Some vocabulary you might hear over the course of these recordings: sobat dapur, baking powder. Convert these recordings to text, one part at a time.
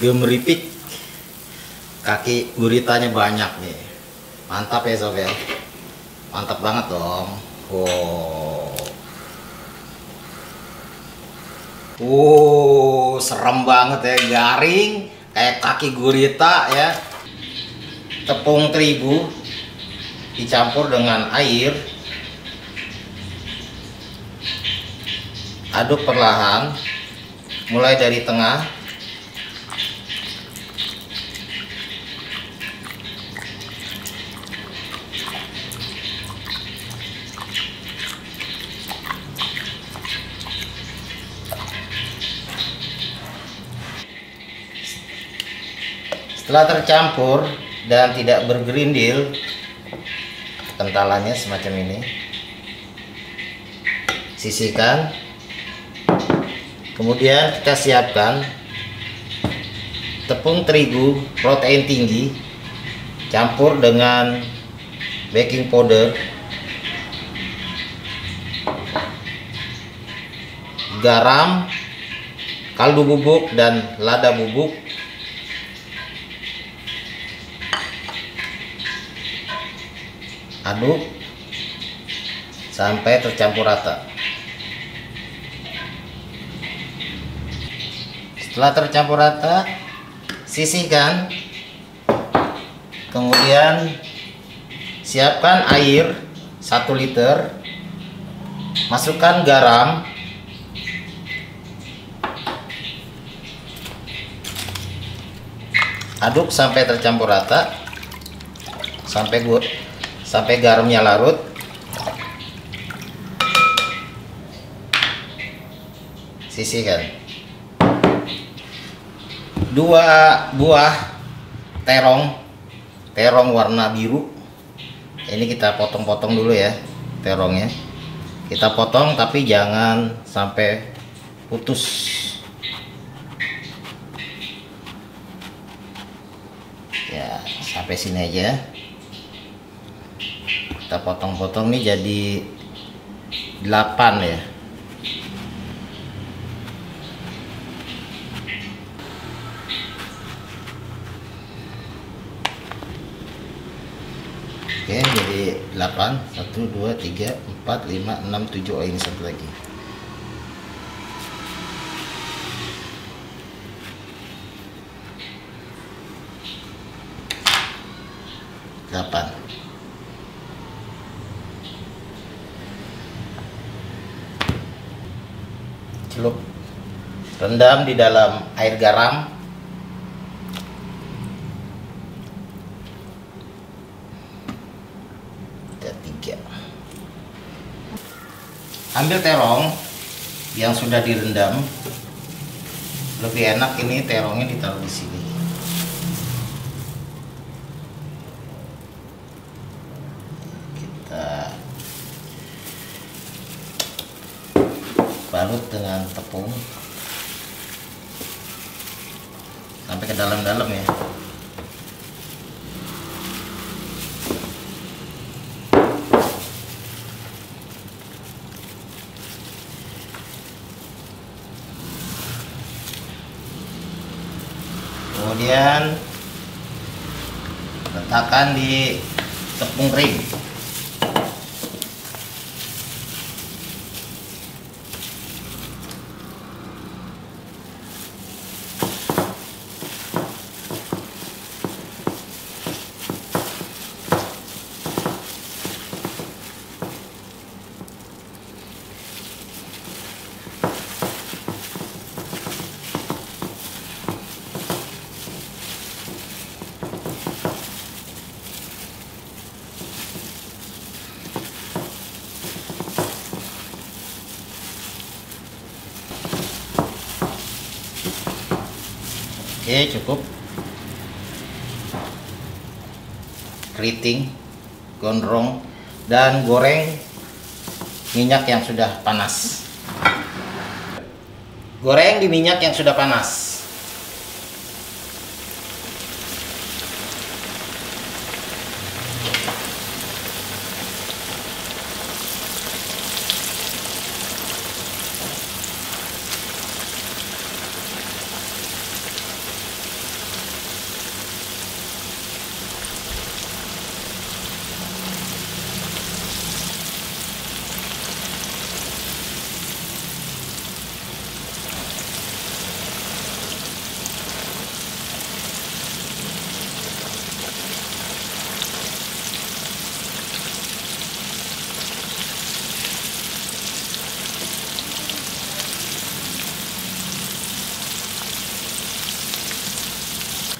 dia meripik, kaki guritanya banyak nih, mantap ya sob ya, mantap banget dong. Wow, serem banget ya, garing kayak kaki gurita ya. Tepung terigu dicampur dengan air, aduk perlahan mulai dari tengah. Setelah tercampur dan tidak bergerindil, kentalannya semacam ini, sisihkan. Kemudian kita siapkan tepung terigu protein tinggi, campur dengan baking powder, garam, kaldu bubuk dan lada bubuk. Aduk sampai tercampur rata. Setelah tercampur rata, sisihkan. Kemudian siapkan air 1 liter. Masukkan garam. Aduk sampai tercampur rata. Sampai garamnya larut. Sisihkan. 2 buah terong warna biru. Ini kita potong-potong dulu ya terongnya. Kita potong tapi jangan sampai putus. Ya, sampai sini aja. Kita potong-potong nih jadi 8 ya. Oke, jadi 8. 1 2 3 4 5 6 7. Oh, ini satu lagi. Delapan. Celup, rendam di dalam air garam. Ada 3. Ambil terong yang sudah direndam. Lebih enak ini terongnya ditaruh di sini. Kita balut dengan tepung sampai ke dalam-dalam ya. Kemudian letakkan di tepung kering. Oke, cukup. Keriting, gondrong, dan goreng minyak yang sudah panas. Goreng di minyak yang sudah panas.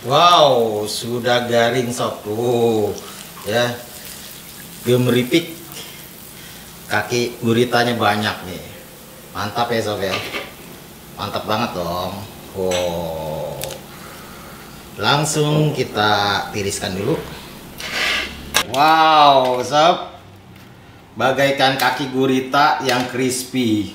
Wow, sudah garing sob tuh ya, gemeripik, kaki guritanya banyak nih, mantap ya sob ya, mantap banget dong. Wow, langsung kita tiriskan dulu. Wow sob, bagaikan kaki gurita yang crispy.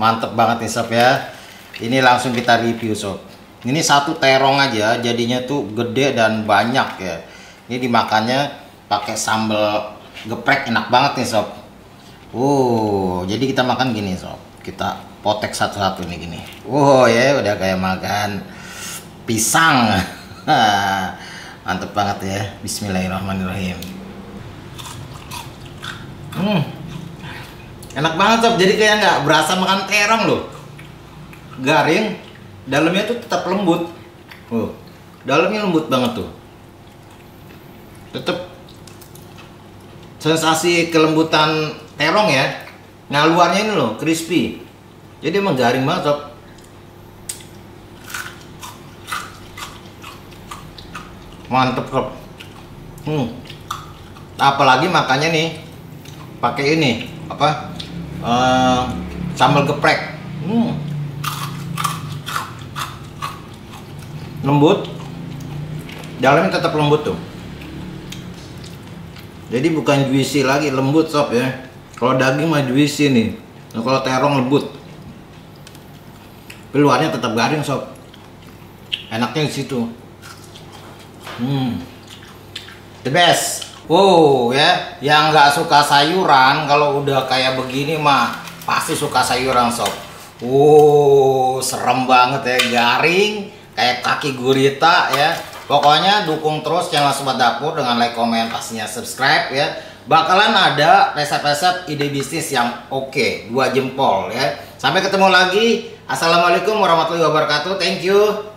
Mantep banget nih sob ya. Ini langsung kita review sob. Ini satu terong aja jadinya tuh gede dan banyak ya. Ini dimakannya pakai sambal geprek, enak banget nih sob. Jadi kita makan gini sob. Kita potek satu-satu nih gini. Ya udah kayak makan pisang. Mantep banget ya. Bismillahirrahmanirrahim. Enak banget sob, jadi kayak nggak berasa makan terong loh. Garing, dalamnya tuh tetap lembut. Dalamnya lembut banget tuh. Tetap sensasi kelembutan terong ya. Nah luarnya ini loh, crispy. Jadi emang garing banget sob. Mantep sob. Apalagi makannya nih pakai ini apa, sambal geprek. Lembut, dalamnya tetap lembut tuh, jadi bukan juicy lagi, lembut sob ya. Kalau daging mah juicy nih, nah, kalau terong lembut, luarnya tetap garing sob. Enaknya di situ. The best. Ya, yang nggak suka sayuran kalau udah kayak begini mah pasti suka sayuran sob. Serem banget ya, garing kayak kaki gurita ya. Pokoknya dukung terus channel Sobat Dapur dengan like, komen, pastinya subscribe ya. Bakalan ada resep-resep ide bisnis yang oke, 2 jempol ya. Sampai ketemu lagi. Assalamualaikum warahmatullahi wabarakatuh. Thank you.